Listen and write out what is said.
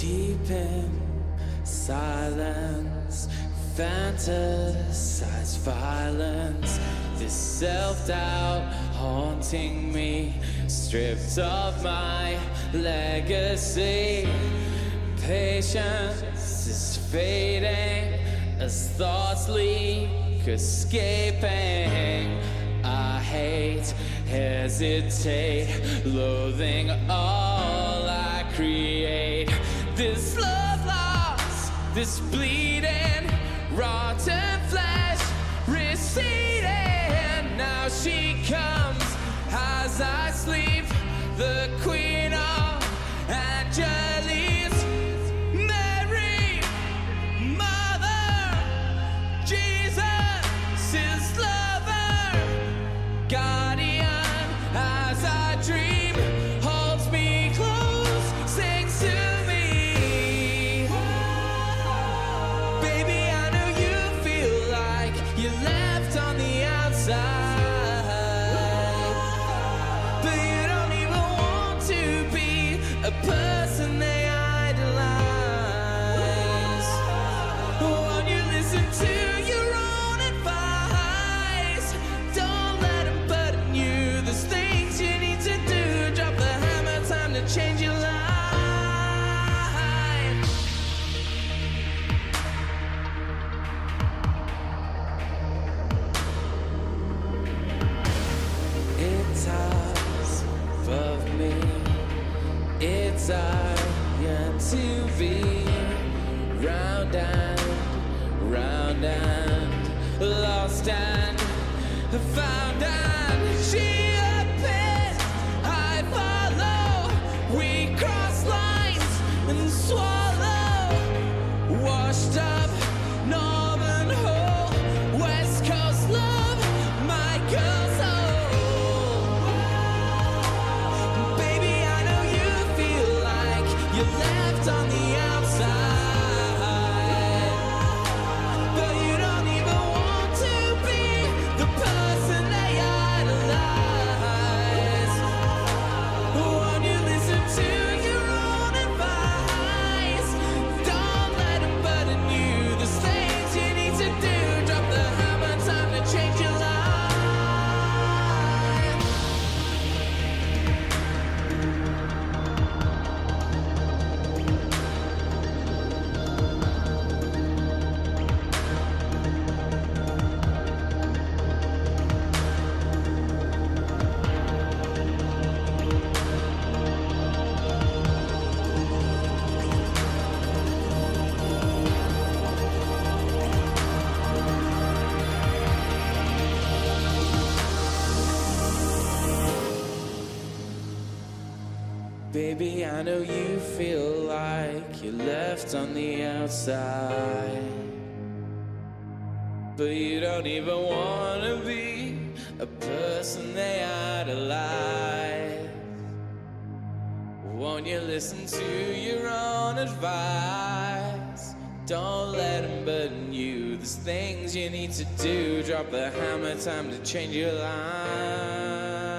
deep in silence, fantasize violence. This self-doubt haunting me, stripped of my legacy. Patience is fading as thoughts leak, escaping. I hate, hesitate, loathing all I create. This love loss, this bleeding, rotten flesh receding. Now she comes as I sleep, the queen of Angeles, Mary, Mother, Jesus' lover, guardian. As I dream, holds me close, sings to me. Baby, I know you feel like you're left on the outside. Person they idolize. Won't you listen to your own advice? Don't let them button you. There's things you need to do. Drop the hammer, time to change your life. It's hours above me. It's iron to be round and round and lost and found, and she appears. I follow. We cross lines and swallow. Washed up northern hole, West Coast love, my girl's home. Left on the outside, but you don't even want to be the person they idolize. Won't you listen to your own advice? Don't let them burden you. There's things you need to do. Drop the hammer, time to change your life. Baby, I know you feel like you're left on the outside, but you don't even want to be a person they idolize. Won't you listen to your own advice? Don't let them burden you. There's things you need to do. Drop the hammer, time to change your life.